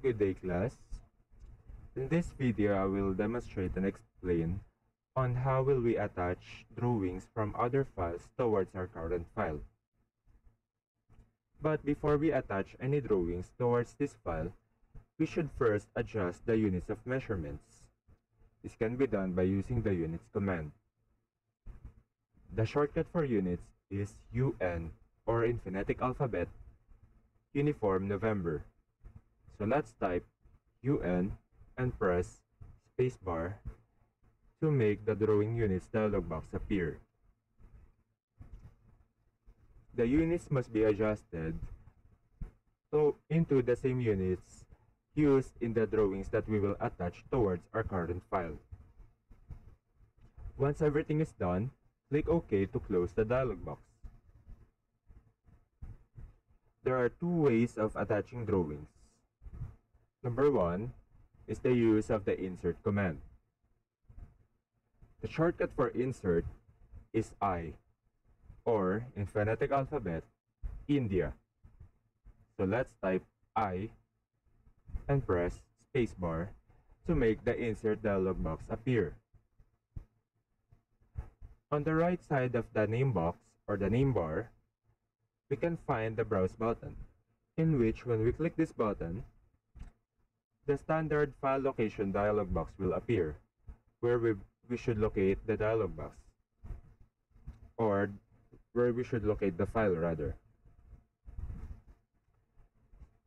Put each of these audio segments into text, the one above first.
Good day, class. In this video, I will demonstrate and explain on how will we attach drawings from other files towards our current file. But before we attach any drawings towards this file, we should first adjust the units of measurements. This can be done by using the units command. The shortcut for units is UN, or in phonetic alphabet, Uniform November. So let's type UN and press spacebar to make the drawing units dialog box appear. The units must be adjusted into the same units used in the drawings that we will attach towards our current file. Once everything is done, click OK to close the dialog box. There are two ways of attaching drawings. Number one is the use of the insert command. The shortcut for insert is I, or in phonetic alphabet, India. So let's type I and press spacebar to make the insert dialog box appear. On the right side of the name box or the name bar, we can find the browse button, in which when we click this button, the standard file location dialog box will appear, where we should locate the dialog box, or where we should locate the file rather.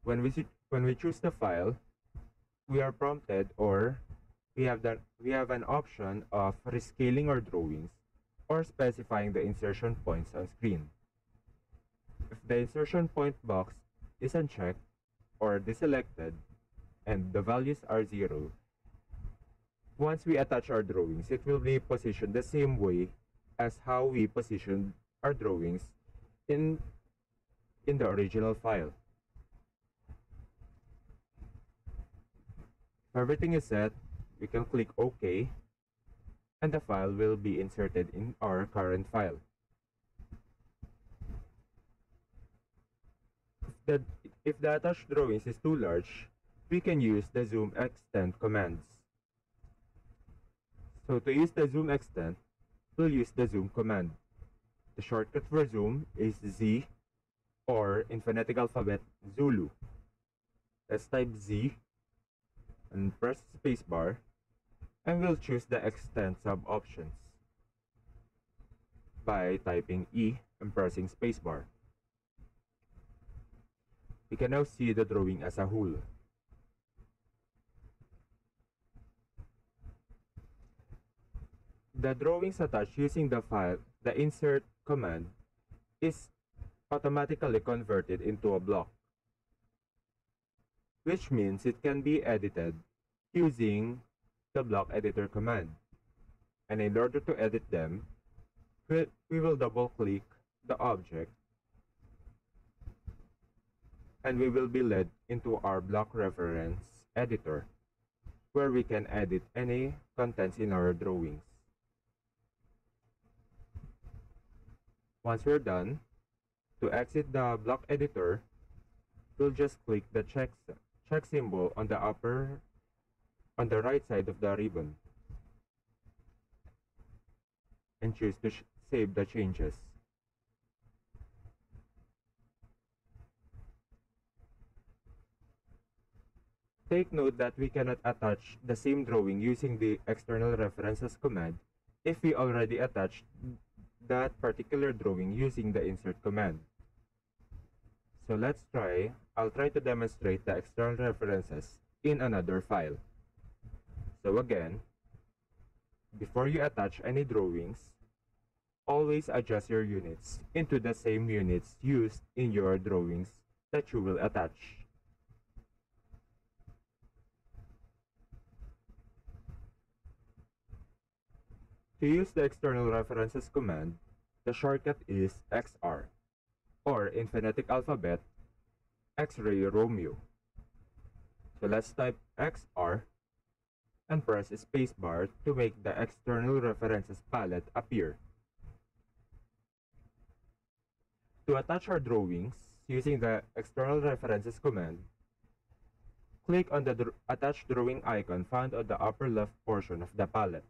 When we choose the file, we are prompted, or we have an option of rescaling our drawings or specifying the insertion points on screen. If the insertion point box is unchecked or deselected and the values are 0, once we attach our drawings, it will be positioned the same way as how we positioned our drawings in the original file. If everything is set, we can click OK, and the file will be inserted in our current file. If the attached drawings is too large, we can use the zoom extent commands. So to use the zoom extent, we'll use the zoom command. The shortcut for zoom is Z, or in phonetic alphabet, Zulu. Let's type Z and press spacebar, and we'll choose the extent sub options by typing E and pressing spacebar. We can now see the drawing as a whole. The drawings attached using the insert command is automatically converted into a block, which means it can be edited using the block editor command. And in order to edit them, we will double click the object, and we will be led into our block reference editor, where we can edit any contents in our drawings. Once we're done, to exit the block editor, we'll just click the check symbol on the right side of the ribbon and choose to save the changes. Take note that we cannot attach the same drawing using the external references command if we already attached that particular drawing using the insert command. So let's try. I'll try to demonstrate the external references in another file. So again, before you attach any drawings, always adjust your units into the same units used in your drawings that you will attach. To use the external references command, the shortcut is XR, or in phonetic alphabet, X-ray Romeo. So let's type XR and press spacebar to make the external references palette appear. To attach our drawings using the external references command, click on the attached drawing icon found on the upper left portion of the palette.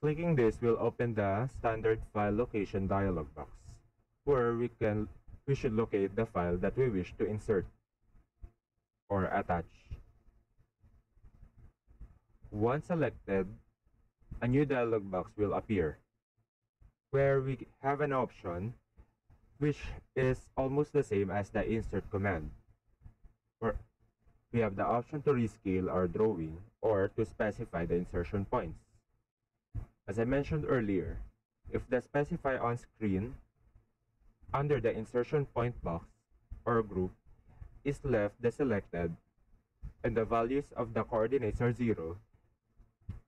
Clicking this will open the standard file location dialog box, where we should locate the file that we wish to insert or attach. Once selected, a new dialog box will appear, where we have an option which is almost the same as the insert command, where we have the option to rescale our drawing or to specify the insertion points. As I mentioned earlier, if the specify on screen under the insertion point box or group is left deselected and the values of the coordinates are 0,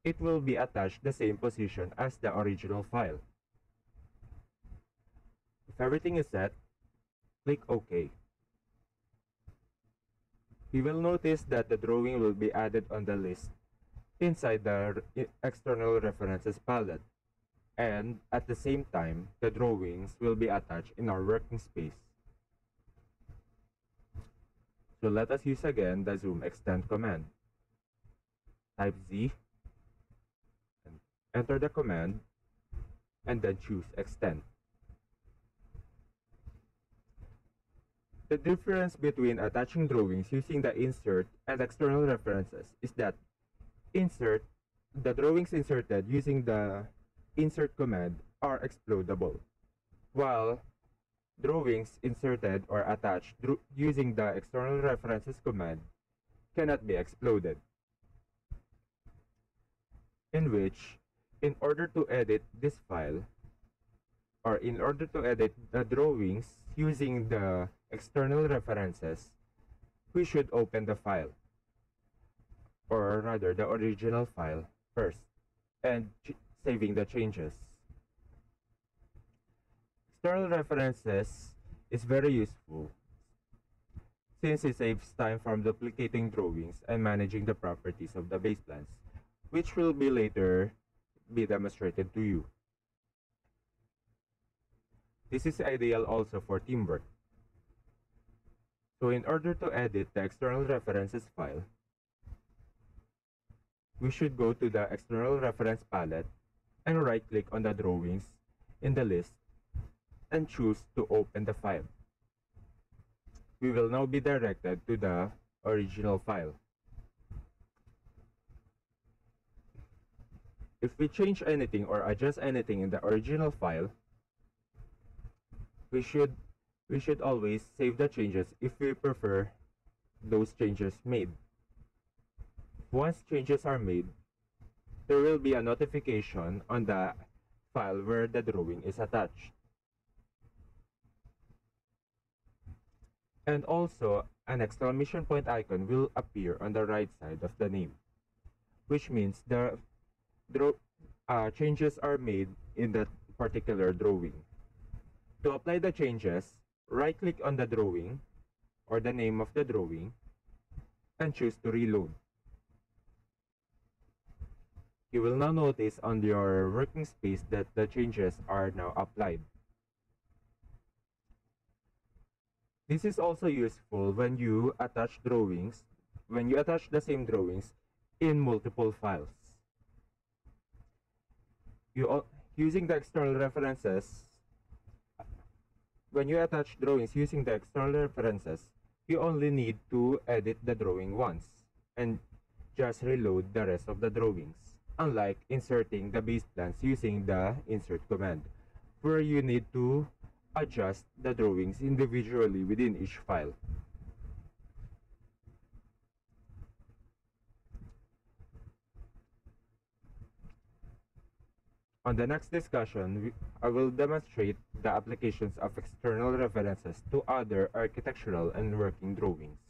it will be attached the same position as the original file. If everything is set, click OK. You will notice that the drawing will be added on the list inside the external references palette, and at the same time, the drawings will be attached in our working space. So let us use again the zoom extend command. Type Z, and enter the command, and then choose extend. The difference between attaching drawings using the insert and external references is that the drawings inserted using the insert command are explodable, while drawings inserted or attached using the external references command cannot be exploded. In order to edit this file, or in order to edit the drawings using the external references, we should open the file, or rather the original file first, and saving the changes. External references is very useful since it saves time from duplicating drawings and managing the properties of the base plans, which will be later be demonstrated to you. This is ideal also for teamwork. So in order to edit the external references file, we should go to the external reference palette and right-click on the drawings in the list and choose to open the file. We will now be directed to the original file. If we change anything or adjust anything in the original file, we should always save the changes if we prefer those changes made. Once changes are made, there will be a notification on the file where the drawing is attached. And also, an exclamation point icon will appear on the right side of the name, which means the changes are made in that particular drawing. To apply the changes, right-click on the drawing or the name of the drawing and choose to reload. You will now notice on your working space that the changes are now applied. This is also useful when you attach the same drawings in multiple files. When you attach drawings using the external references, you only need to edit the drawing once and just reload the rest of the drawings, unlike inserting the base plans using the insert command, where you need to adjust the drawings individually within each file. On the next discussion, I will demonstrate the applications of external references to other architectural and working drawings.